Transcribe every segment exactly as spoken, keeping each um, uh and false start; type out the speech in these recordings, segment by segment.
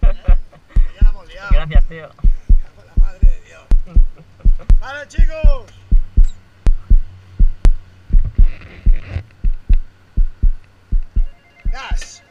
gracias. Ya la hemos liado. Gracias, tío. Con la madre de Dios. Vale, chicos. Gas.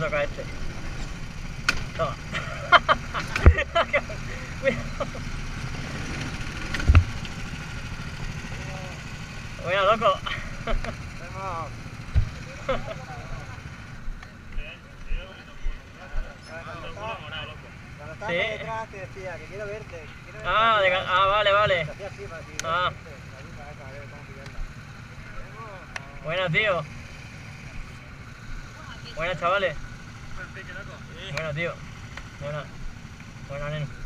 never wrote it. Oh. Okay. we, we are local. Sí. Ah, de, ah, vale, vale. Ah. Buenas, tío. Buenas, chavales. Buenas, tío. Buenas. Buenas, nena.